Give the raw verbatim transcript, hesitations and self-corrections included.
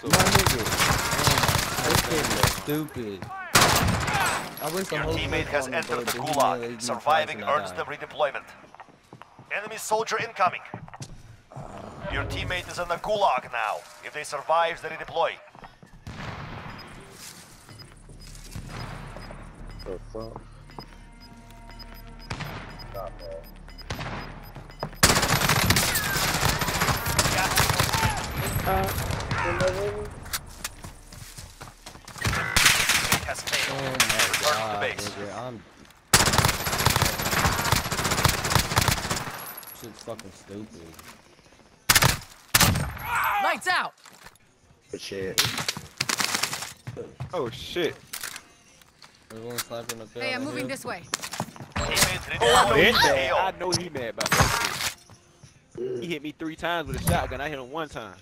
so my nigga. Damn, this kid is stupid. I wish your teammate has entered the gulag. Surviving earns them redeployment. Enemy soldier incoming. Your teammate is in the gulag now. If they survive, they redeploy. What's up? Not bad. Uh, has failed. Oh my God, the base. Nigga, I'm... Shit's fucking stupid. Lights out! But shit. Oh shit. Hey, I'm moving this way. Oh, I know he mad about that shit. He hit me three times with a shotgun. I hit him one time.